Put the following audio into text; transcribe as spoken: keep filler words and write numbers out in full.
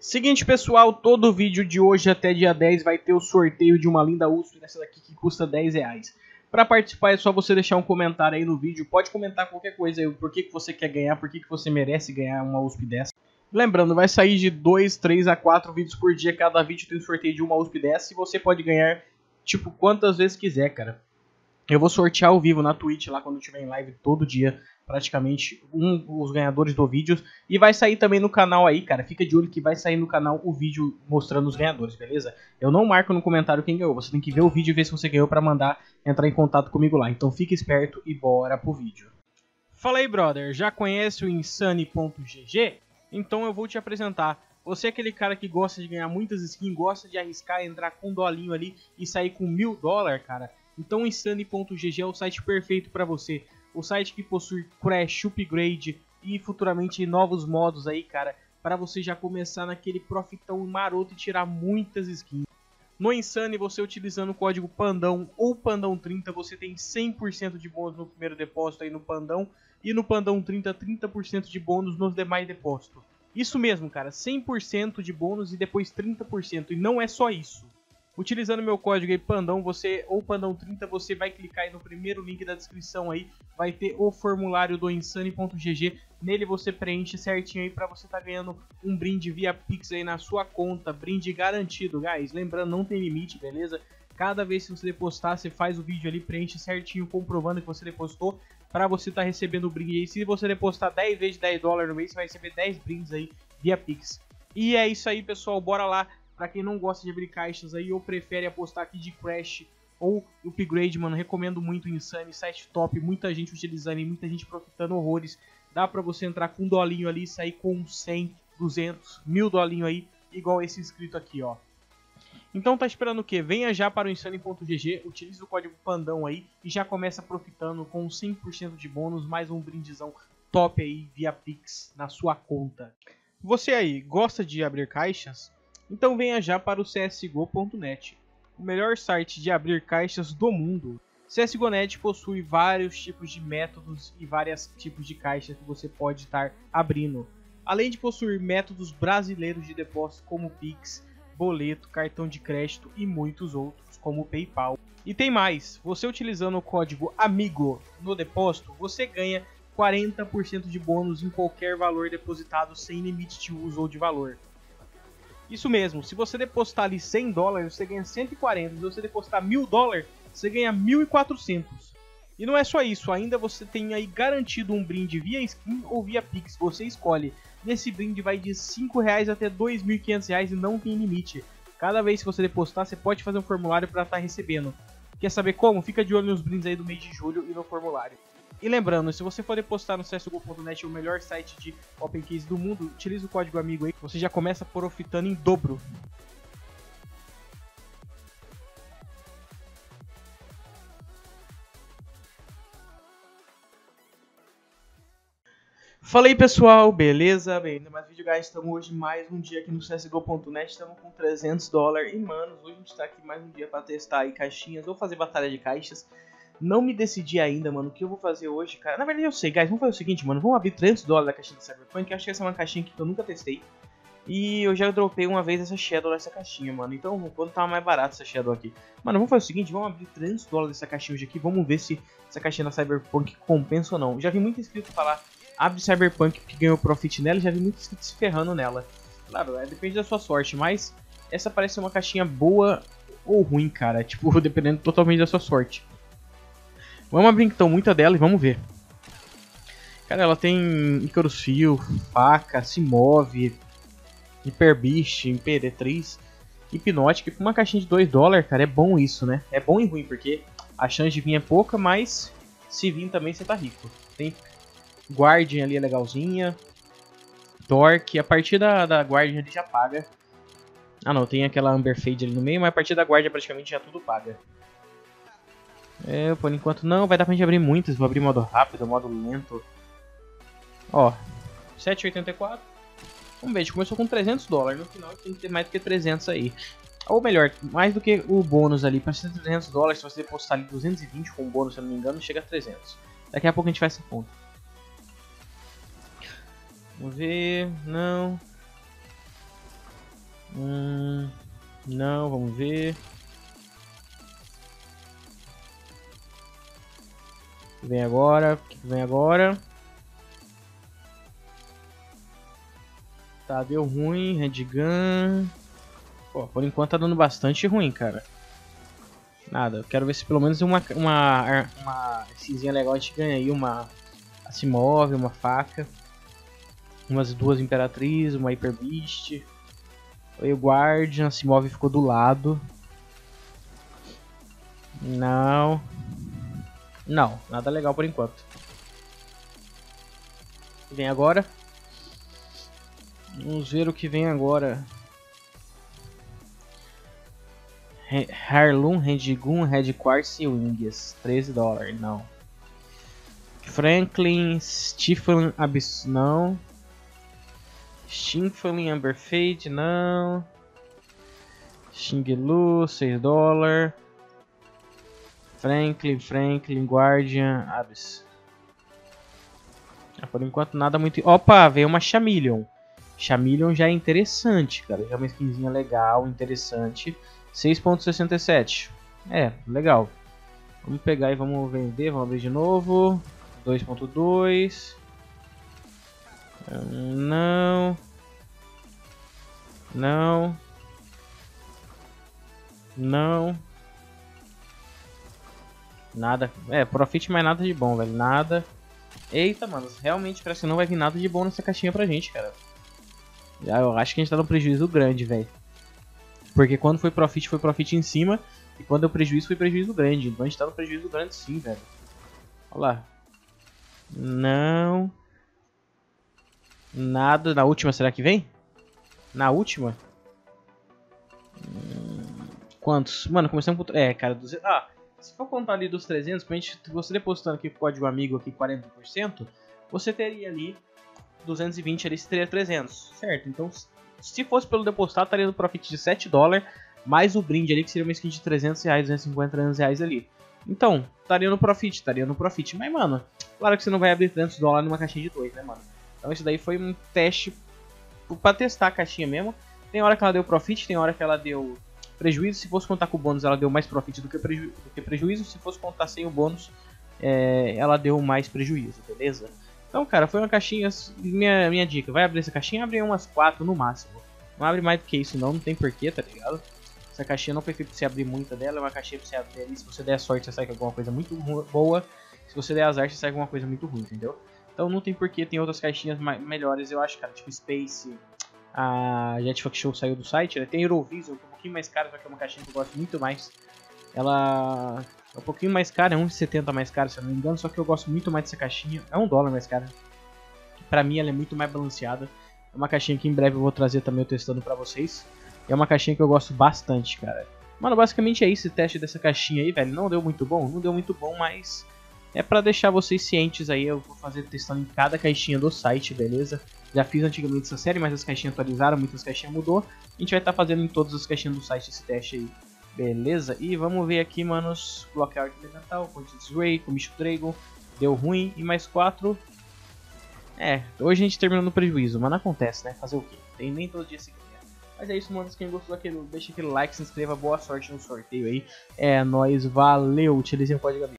Seguinte, pessoal, todo vídeo de hoje até dia dez vai ter o sorteio de uma linda U S P, essa daqui que custa dez reais. Para participar é só você deixar um comentário aí no vídeo, pode comentar qualquer coisa aí, por que, que você quer ganhar, por que, que você merece ganhar uma U S P dessa. Lembrando, vai sair de dois, três a quatro vídeos por dia, cada vídeo tem um sorteio de uma U S P dessa e você pode ganhar, tipo, quantas vezes quiser, cara. Eu vou sortear ao vivo na Twitch, lá quando tiver em live todo dia, praticamente, um, os ganhadores do vídeo. E vai sair também no canal aí, cara, fica de olho que vai sair no canal o vídeo mostrando os ganhadores, beleza? Eu não marco no comentário quem ganhou, você tem que ver o vídeo e ver se você ganhou pra mandar entrar em contato comigo lá. Então fica esperto e bora pro vídeo. Fala aí, brother, já conhece o Insane ponto G G? Então eu vou te apresentar. Você é aquele cara que gosta de ganhar muitas skins, gosta de arriscar, entrar com um dolinho ali e sair com mil dólares, cara. Então o Insane ponto G G é o site perfeito para você. O site que possui crash, upgrade e futuramente novos modos aí, cara, para você já começar naquele profitão maroto e tirar muitas skins. No Insane, você utilizando o código PANDAO ou PANDAO trinta, você tem cem por cento de bônus no primeiro depósito aí no PANDAO e no PANDAO trinta, trinta por cento de bônus nos demais depósitos. Isso mesmo, cara, cem por cento de bônus e depois trinta por cento, e não é só isso. Utilizando meu código aí PANDAO, você ou PANDAO trinta, você vai clicar aí no primeiro link da descrição aí, vai ter o formulário do Insane ponto G G, nele você preenche certinho aí para você estar tá ganhando um brinde via Pix aí na sua conta, brinde garantido, guys. Lembrando, não tem limite, beleza? Cada vez que você depositar, você faz o vídeo ali, preenche certinho, comprovando que você depositou, para você estar tá recebendo o brinde aí. Se você depositar dez vezes dez dólares no mês, você vai receber dez brindes aí via Pix. E é isso aí, pessoal, bora lá. Pra quem não gosta de abrir caixas aí ou prefere apostar aqui de crash ou upgrade, mano, recomendo muito o Insane, site top, muita gente utilizando e muita gente profitando horrores. Dá pra você entrar com um dolinho ali e sair com cem, duzentos, mil dolinho aí, igual esse inscrito aqui, ó. Então tá esperando o que? Venha já para o Insane ponto G G, utilize o código PANDAO aí e já começa profitando com cem por cento de bônus, mais um brindezão top aí via Pix na sua conta. Você aí, gosta de abrir caixas? Então venha já para o C S G O ponto net, o melhor site de abrir caixas do mundo. C S G O ponto net possui vários tipos de métodos e vários tipos de caixas que você pode estar abrindo. Além de possuir métodos brasileiros de depósito como Pix, boleto, cartão de crédito e muitos outros como PayPal. E tem mais, você utilizando o código AMIGO no depósito, você ganha quarenta por cento de bônus em qualquer valor depositado sem limite de uso ou de valor. Isso mesmo, se você depositar ali cem dólares, você ganha cento e quarenta. Se você depositar mil dólares, você ganha mil e quatrocentos. E não é só isso, ainda você tem aí garantido um brinde via skin ou via Pix, você escolhe. E esse brinde vai de cinco reais até dois mil e quinhentos reais e não tem limite. Cada vez que você depositar, você pode fazer um formulário para estar recebendo. Quer saber como? Fica de olho nos brindes aí do mês de julho e no formulário. E lembrando, se você for depositar no C S G O ponto net, o melhor site de open case do mundo, utilize o código AMIGO aí, você já começa profitando em dobro. Fala aí, pessoal, beleza? Bem-vindo a mais um vídeo, guys. Estamos hoje mais um dia aqui no C S G O ponto net, estamos com trezentos dólares e, mano, hoje a gente está aqui mais um dia para testar aí caixinhas ou fazer batalha de caixas. Não me decidi ainda, mano, o que eu vou fazer hoje, cara. Na verdade eu sei, guys, vamos fazer o seguinte, mano. Vamos abrir trezentos dólares da caixinha do Cyberpunk. Eu acho que essa é uma caixinha que eu nunca testei. E eu já dropei uma vez essa Shadow nessa caixinha, mano. Então, quando tava mais barato essa Shadow aqui. Mano, vamos fazer o seguinte, vamos abrir trezentos dólares dessa caixinha hoje aqui. Vamos ver se essa caixinha da Cyberpunk compensa ou não. Já vi muito inscrito falar, abre Cyberpunk porque ganhou profit nela. E já vi muito inscrito se ferrando nela. Claro, depende da sua sorte, mas essa parece ser uma caixinha boa ou ruim, cara. Tipo, dependendo totalmente da sua sorte. Vamos abrir então muita dela e vamos ver. Cara, ela tem Icarus fio, faca, Cimove, Hyper Beast, Imperatriz, Hypnotic. Uma caixinha de dois dólares, cara, é bom isso, né? É bom e ruim, porque a chance de vir é pouca, mas se vir também você tá rico. Tem Guardian ali, é legalzinha. Torque, a partir da, da Guardian ele já paga. Ah não, tem aquela Amber Fade ali no meio, mas a partir da Guardian praticamente já tudo paga. É, por enquanto não, vai dar pra gente abrir muitas, vou abrir modo rápido, modo lento. Ó, sete oitenta e quatro. Vamos ver, a gente começou com trezentos dólares, no final tem que ter mais do que trezentos aí. Ou melhor, mais do que o bônus ali, pra ser trezentos dólares, se você depositar ali duzentos e vinte com o bônus, se eu não me engano, chega a trezentos. Daqui a pouco a gente faz essa conta. Vamos ver, não. Hum, não, vamos ver. O que vem agora? O que vem agora? Tá, deu ruim, Handgun. Pô, por enquanto tá dando bastante ruim, cara. Nada, eu quero ver se pelo menos uma uma, uma cinzinha legal a gente ganha aí, uma Cimove, uma faca. Umas duas Imperatriz, uma Hyper Beast. Aí o Guardian, a Cimove ficou do lado. Não. Não, nada legal por enquanto. Vem agora. Vamos ver o que vem agora. Heirloom, Redgun, Red Quartz e Wings. treze dólares, não. Franklin, Stiflin, Abyss, não. Stiflin, Amber Fade, não. Xinglu, seis dólares. Franklin, Franklin, Guardian, Abyss. Por enquanto nada muito... Opa, veio uma Chameleon. Chameleon já é interessante, cara. Já é uma skinzinha legal, interessante. seis ponto sessenta e sete. É, legal. Vamos pegar e vamos vender. Vamos abrir de novo. dois ponto dois. Não. Não. Não. Nada. É, profit, mas nada de bom, velho. Nada. Eita, mano. Realmente parece que não vai vir nada de bom nessa caixinha pra gente, cara. Já eu acho que a gente tá num prejuízo grande, velho. Porque quando foi profit, foi profit em cima. E quando deu prejuízo, foi prejuízo grande. Então a gente tá no prejuízo grande sim, velho. Olha lá. Não. Nada. Na última, será que vem? Na última? Quantos? Mano, começamos por... É, cara, duzentos... Ah, se for contar ali dos trezentos, pra gente... Você depositando aqui o código amigo aqui, quarenta por cento. Você teria ali... duzentos e vinte ali seria trezentos, certo? Então, se fosse pelo depositar, estaria no profit de sete dólares, mais o brinde ali, que seria uma skin de trezentos reais, duzentos e cinquenta, trezentos reais ali. Então, estaria no profit, estaria no profit. Mas, mano, claro que você não vai abrir trezentos dólares numa caixinha de dois, né, mano? Então, isso daí foi um teste pra testar a caixinha mesmo. Tem hora que ela deu profit, tem hora que ela deu prejuízo. Se fosse contar com o bônus, ela deu mais profit do que, preju do que prejuízo. Se fosse contar sem o bônus, é, ela deu mais prejuízo, beleza? Então, cara, foi uma caixinha, minha, minha dica, vai abrir essa caixinha, abre umas quatro no máximo. Não abre mais do que isso não, não tem porquê, tá ligado? Essa caixinha não foi feita pra você abrir muita dela, é uma caixinha pra você abrir ali, se você der sorte você sai com alguma coisa muito boa, se você der azar você sai com alguma coisa muito ruim, entendeu? Então não tem porquê, tem outras caixinhas melhores, eu acho, cara, tipo Space, a Jetfuck Show saiu do site, né? Tem Eurovisor, um pouquinho mais cara, só que é uma caixinha que eu gosto muito mais. Ela... É um pouquinho mais cara, é um e setenta mais cara, se eu não me engano, só que eu gosto muito mais dessa caixinha, é um dólar mais cara. Pra mim ela é muito mais balanceada, é uma caixinha que em breve eu vou trazer também eu testando pra vocês. É uma caixinha que eu gosto bastante, cara. Mano, basicamente é isso, o teste dessa caixinha aí, velho, não deu muito bom, não deu muito bom, mas é pra deixar vocês cientes aí, eu vou fazer testando em cada caixinha do site, beleza? Já fiz antigamente essa série, mas as caixinhas atualizaram, muitas caixinhas mudou, a gente vai estar fazendo em todas as caixinhas do site esse teste aí. Beleza, e vamos ver aqui, manos, Blockout de Natal, Quantities Ray, Comicho Dragon, deu ruim, e mais quatro. É, hoje a gente terminou no prejuízo, mas não acontece, né? Fazer o quê? Tem nem todo dia se ganha. Mas é isso, manos, quem gostou daquele, deixa aquele like, se inscreva, boa sorte no sorteio aí. É nóis, valeu, utilizem o código amigo.